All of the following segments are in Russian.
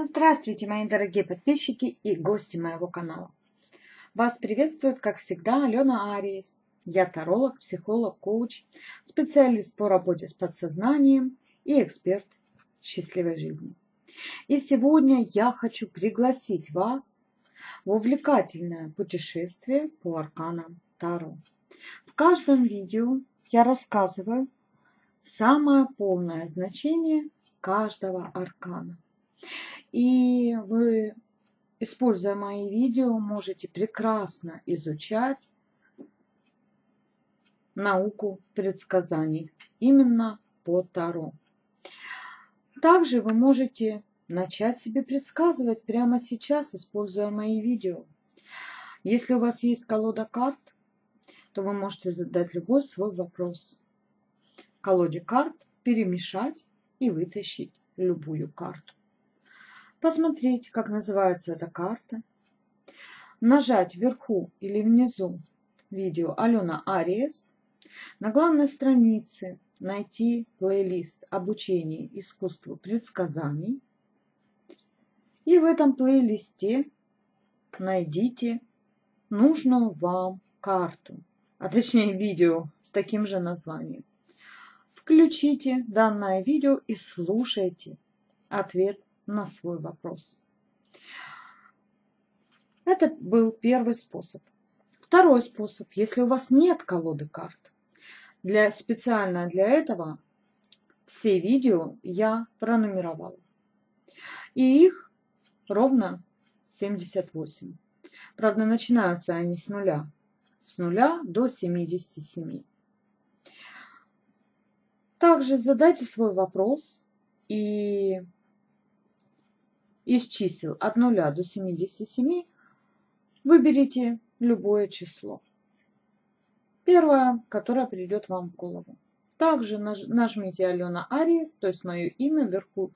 Здравствуйте, мои дорогие подписчики и гости моего канала. Вас приветствует, как всегда, Алена Ариес. Я таролог, психолог, коуч, специалист по работе с подсознанием и эксперт счастливой жизни. И сегодня я хочу пригласить вас в увлекательное путешествие по арканам Таро. В каждом видео я рассказываю самое полное значение каждого аркана. И вы, используя мои видео, можете прекрасно изучать науку предсказаний именно по Таро. Также вы можете начать себе предсказывать прямо сейчас, используя мои видео. Если у вас есть колода карт, то вы можете задать любой свой вопрос. Колоде карт перемешать и вытащить любую карту. Посмотреть, как называется эта карта. Нажать вверху или внизу видео «Алена Ариес». На главной странице найти плейлист «Обучение искусству предсказаний». И в этом плейлисте найдите нужную вам карту, а точнее видео с таким же названием. Включите данное видео и слушайте ответ на свой вопрос. Это был первый способ. Второй способ. Если у вас нет колоды карт, специально для этого все видео я пронумеровала. И их ровно 78. Правда, начинаются они с нуля. С нуля до 77. Также задайте свой вопрос и из чисел от 0 до 77 выберите любое число. Первое, которое придет вам в голову. Также нажмите «Алена Ариес», то есть мое имя, вверху,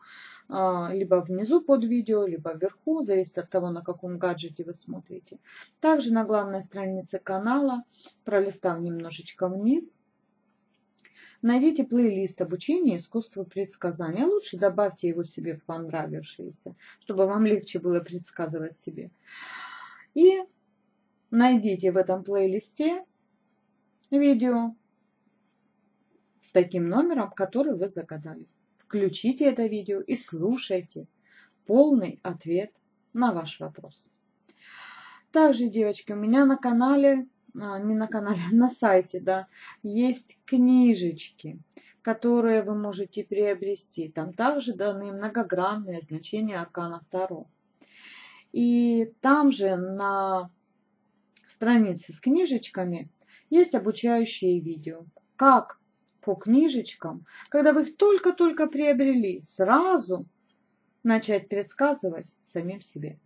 либо внизу под видео, либо вверху, зависит от того, на каком гаджете вы смотрите. Также на главной странице канала, пролистав немножечко вниз, найдите плейлист «Обучение искусству предсказания». Лучше добавьте его себе в понравившиеся, чтобы вам легче было предсказывать себе. И найдите в этом плейлисте видео с таким номером, который вы загадали. Включите это видео и слушайте полный ответ на ваш вопрос. Также, девочки, у меня на канале... на сайте, да, есть книжечки, которые вы можете приобрести. Там также даны многогранные значения аркана Таро. И там же на странице с книжечками есть обучающие видео. Как по книжечкам, когда вы их только-только приобрели, сразу начать предсказывать самим себе.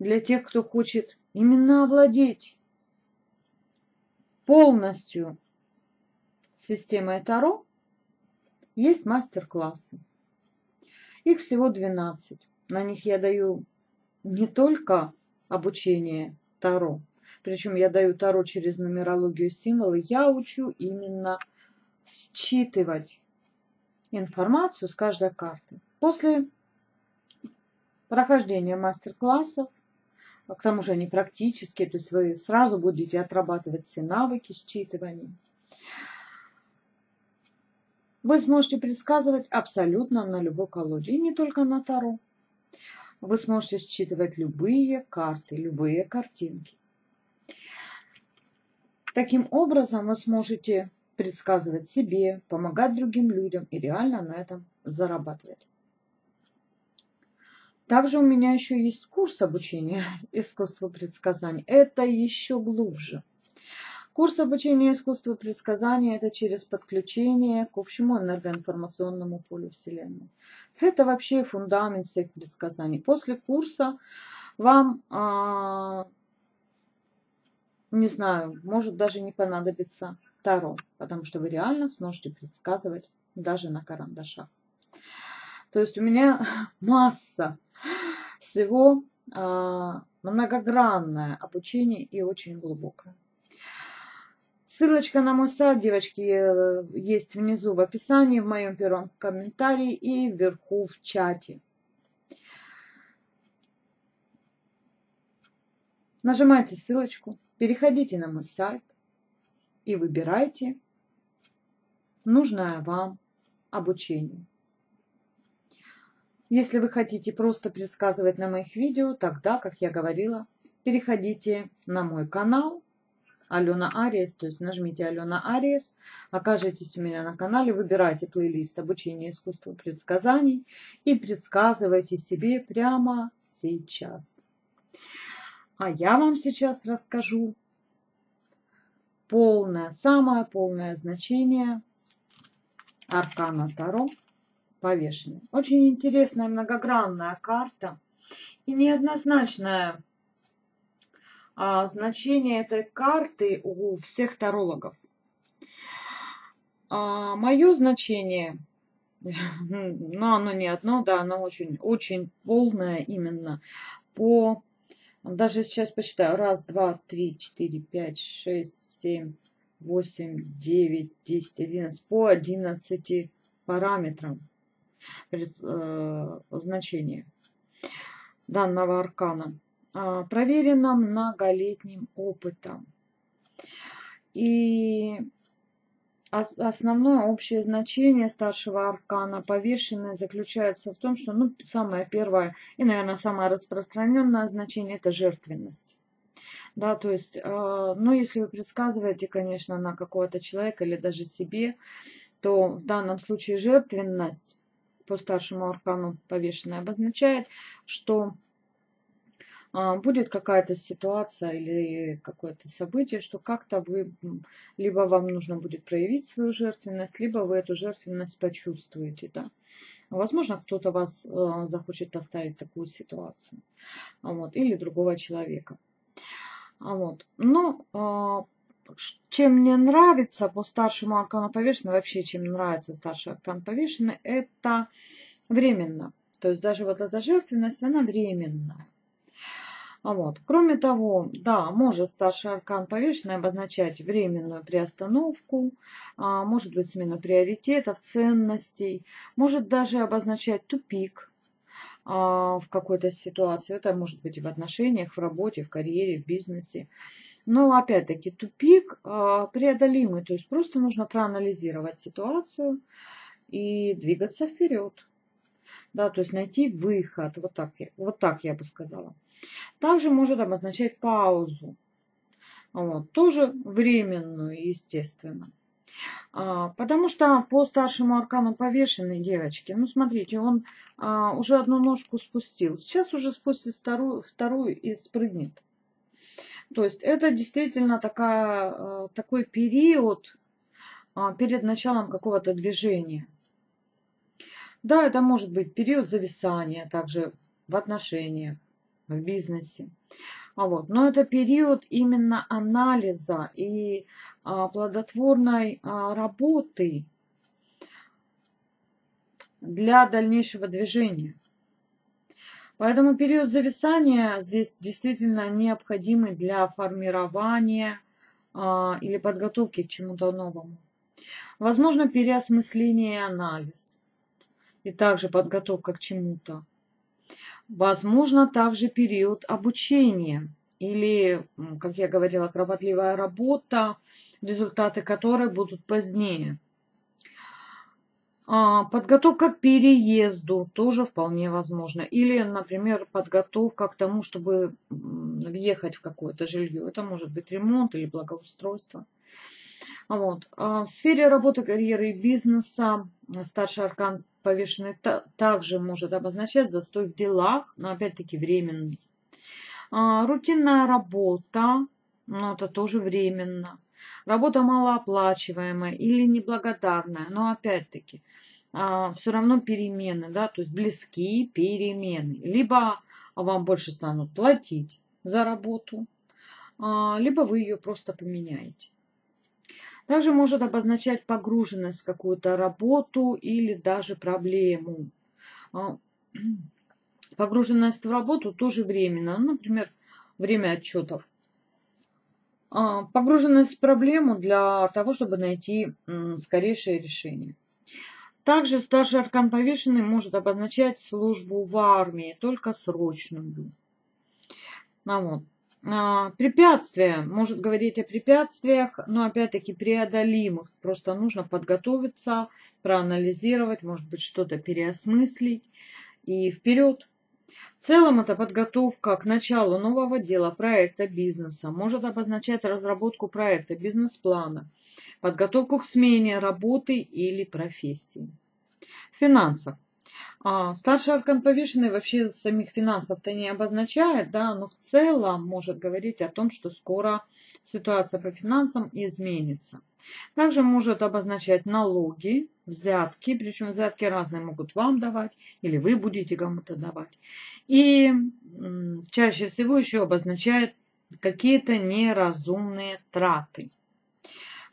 Для тех, кто хочет именно овладеть полностью системой Таро, есть мастер-классы. Их всего 12. На них я даю не только обучение Таро, причем я даю Таро через нумерологию, символы. Я учу именно считывать информацию с каждой карты. После прохождения мастер-классов, к тому же они практические, то есть вы сразу будете отрабатывать все навыки считывания. Вы сможете предсказывать абсолютно на любой колоде, и не только на Таро. Вы сможете считывать любые карты, любые картинки. Таким образом вы сможете предсказывать себе, помогать другим людям и реально на этом зарабатывать. Также у меня еще есть курс обучения искусству предсказаний. Это еще глубже. Курс обучения искусству предсказаний — это через подключение к общему энергоинформационному полю Вселенной. Это вообще фундамент всех предсказаний. После курса вам, не знаю, может даже не понадобится Таро, потому что вы реально сможете предсказывать даже на карандашах. То есть у меня масса всего, многогранное обучение и очень глубокое. Ссылочка на мой сайт, девочки, есть внизу в описании, в моем первом комментарии и вверху в чате. Нажимаете ссылочку, переходите на мой сайт и выбирайте нужное вам обучение. Если вы хотите просто предсказывать на моих видео, тогда, как я говорила, переходите на мой канал Алена Ариес, то есть нажмите Алена Ариес, окажетесь у меня на канале, выбирайте плейлист обучение искусству предсказаний и предсказывайте себе прямо сейчас. А я вам сейчас расскажу полное, самое полное значение аркана Таро повешенный. Очень интересная многогранная карта и неоднозначная. Значение этой карты у всех тарологов. Мое значение, но оно не одно, да, оно очень полное именно по... Даже сейчас почитаю. 1, 2, 3, 4, 5, 6, 7, 8, 9, 10, 11. По 11 параметрам значения данного аркана. Проверено многолетним опытом. И основное общее значение старшего аркана повешенное заключается в том, что самое первое и, наверное, самое распространенное значение — это жертвенность. Да, то есть, если вы предсказываете, конечно, на какого-то человека или даже себе, то в данном случае жертвенность по старшему аркану повешенное обозначает, что будет какая-то ситуация или какое-то событие, что как-то вы, либо вам нужно будет проявить свою жертвенность, либо вы эту жертвенность почувствуете. Да? Возможно, кто-то вас захочет поставить в такую ситуацию. Вот, или другого человека. Вот. Но чем мне нравится по старшему аркану повешенного, вообще чем нравится старший аркан повешенный, это временно. То есть даже вот эта жертвенность, она временная. Вот. Кроме того, да, может старший аркан повешенный обозначать временную приостановку, может быть смену приоритетов, ценностей, может даже обозначать тупик в какой-то ситуации. Это может быть и в отношениях, в работе, в карьере, в бизнесе. Но опять-таки тупик преодолимый, то есть просто нужно проанализировать ситуацию и двигаться вперед. Да, то есть найти выход, вот так я бы сказала. Также может обозначать паузу, вот, тоже временную, естественно. Потому что по старшему аркану повешенной, девочки, смотрите, он уже одну ножку спустил. Сейчас уже спустит вторую и спрыгнет. То есть это действительно такой период перед началом какого-то движения. Да, это может быть период зависания также в отношениях, в бизнесе. Но это период именно анализа и плодотворной работы для дальнейшего движения. Поэтому период зависания здесь действительно необходимый для формирования или подготовки к чему-то новому. Возможно, переосмысление и анализ. И также подготовка к чему-то. Возможно, также период обучения. Или, как я говорила, кропотливая работа, результаты которой будут позднее. Подготовка к переезду тоже вполне возможно. Или, например, подготовка к тому, чтобы въехать в какое-то жилье. Это может быть ремонт или благоустройство. Вот. В сфере работы, карьеры и бизнеса старший аркан повешенный также может обозначать застой в делах, но опять-таки временный. Рутинная работа, но это тоже временно. Работа малооплачиваемая или неблагодарная, но опять-таки все равно перемены, да, то есть близкие перемены. Либо вам больше станут платить за работу, либо вы ее просто поменяете. Также может обозначать погруженность в какую-то работу или даже проблему. Погруженность в работу тоже временно, например, время отчетов. Погруженность в проблему для того, чтобы найти скорейшее решение. Также старший аркан повешенный может обозначать службу в армии, только срочную. Препятствия. Может говорить о препятствиях, но опять-таки преодолимых. Просто нужно подготовиться, проанализировать, может быть, что-то переосмыслить и вперед. В целом, эта подготовка к началу нового дела, проекта, бизнеса может обозначать разработку проекта, бизнес-плана, подготовку к смене работы или профессии. В финансах. Старший аркан повешенный вообще самих финансов-то не обозначает, да, но в целом может говорить о том, что скоро ситуация по финансам изменится. Также может обозначать налоги, взятки, причем взятки разные могут вам давать или вы будете кому-то давать. И чаще всего еще обозначает какие-то неразумные траты.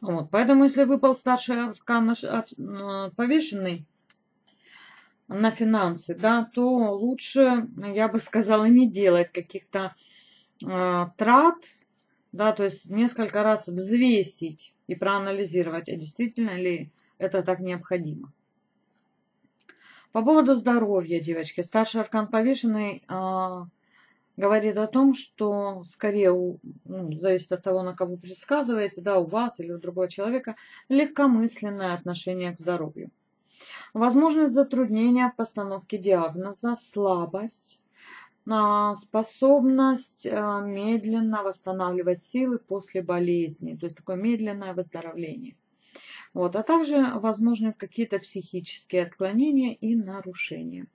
Вот, поэтому если выпал старший аркан повешенный на финансы, да, то лучше, я бы сказала, не делать каких-то трат, да, то есть несколько раз взвесить и проанализировать, а действительно ли это так необходимо. По поводу здоровья, девочки, старший аркан повешенный говорит о том, что скорее, зависит от того, на кого предсказываете, да, у вас или у другого человека, легкомысленное отношение к здоровью. Возможность затруднения в постановке диагноза, слабость, способность медленно восстанавливать силы после болезни, то есть такое медленное выздоровление. Вот, а также возможны какие-то психические отклонения и нарушения.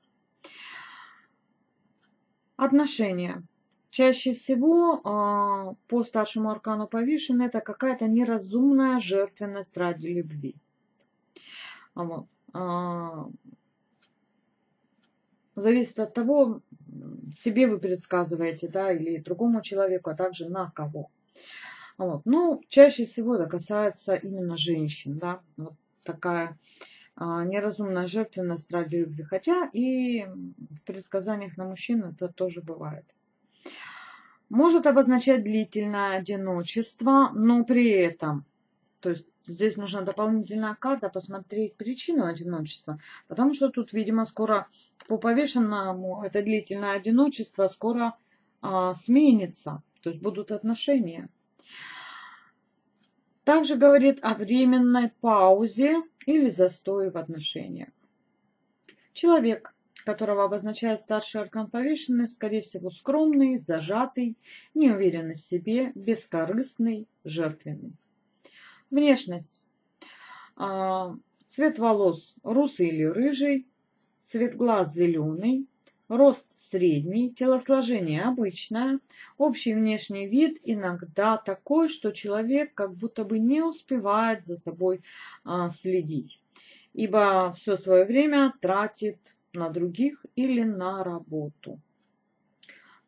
Отношения. Чаще всего по старшему аркану повешенный это какая-то неразумная жертвенность ради любви. Вот. Зависит от того, себе вы предсказываете, да, или другому человеку, а также на кого. Вот. Ну, чаще всего это касается именно женщин, да, вот такая неразумная жертвенность ради любви, хотя и в предсказаниях на мужчин это тоже бывает. Может обозначать длительное одиночество, но при этом, то есть, здесь нужна дополнительная карта, посмотреть причину одиночества, потому что тут, видимо, скоро по повешенному это длительное одиночество скоро сменится, то есть будут отношения. Также говорит о временной паузе или застое в отношениях. Человек, которого обозначает старший аркан повешенный, скорее всего, скромный, зажатый, неуверенный в себе, бескорыстный, жертвенный. Внешность. Цвет волос русый или рыжий, цвет глаз зеленый, рост средний, телосложение обычное, общий внешний вид иногда такой, что человек как будто бы не успевает за собой следить, ибо все свое время тратит на других или на работу.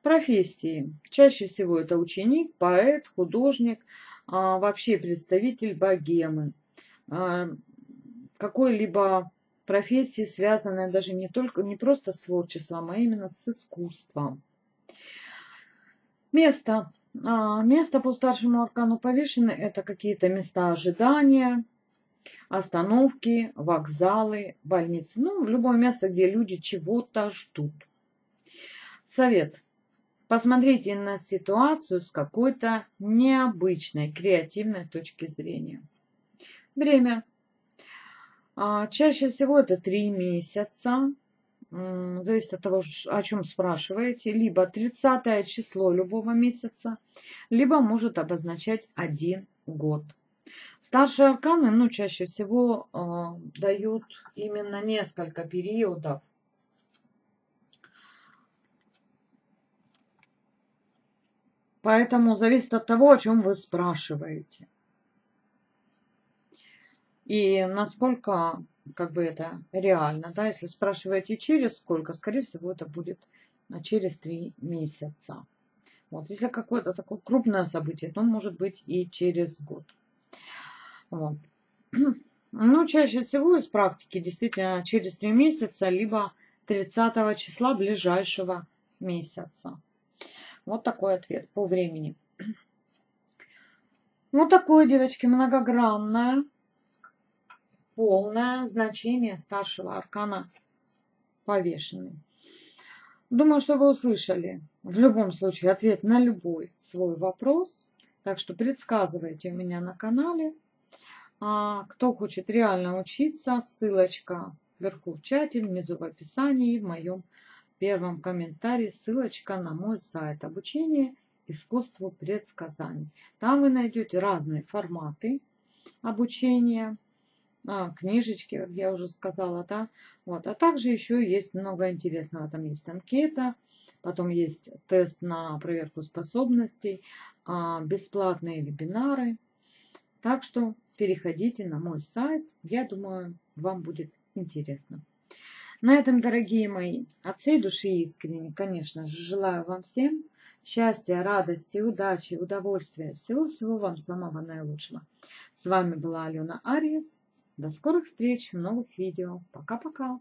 Профессии. Чаще всего это ученик, поэт, художник, вообще представитель богемы, какой-либо профессии, связанной даже не просто с творчеством, а именно с искусством. Место. Место по старшему аркану повешены это какие-то места ожидания, остановки, вокзалы, больницы. Ну, любое место, где люди чего-то ждут. Совет. Посмотрите на ситуацию с какой-то необычной, креативной точки зрения. Время. Чаще всего это 3 месяца. Зависит от того, о чем спрашиваете. Либо 30 число любого месяца, либо может обозначать 1 год. Старшие арканы, ну, чаще всего дают именно несколько периодов. Поэтому зависит от того, о чем вы спрашиваете. И насколько как бы это реально. Да? Если спрашиваете через сколько, скорее всего, это будет через 3 месяца. Вот. Если какое-то такое крупное событие, то может быть и через год. Вот. Но чаще всего из практики действительно через 3 месяца, либо 30 числа ближайшего месяца. Вот такой ответ по времени. Вот такое, девочки, многогранное, полное значение старшего аркана повешенный. Думаю, что вы услышали в любом случае ответ на любой свой вопрос. Так что предсказывайте у меня на канале. Кто хочет реально учиться, ссылочка вверху в чате, внизу в описании, в моем первом комментарии ссылочка на мой сайт «Обучение искусству предсказаний». Там вы найдете разные форматы обучения, книжечки, как я уже сказала, да. Вот. А также еще есть много интересного. Там есть анкета, потом есть тест на проверку способностей, бесплатные вебинары. Так что переходите на мой сайт. Я думаю, вам будет интересно. На этом, дорогие мои, от всей души искренне, конечно же, желаю вам всем счастья, радости, удачи, удовольствия. Всего-всего вам самого наилучшего. С вами была Алена Ариес. До скорых встреч в новых видео. Пока-пока.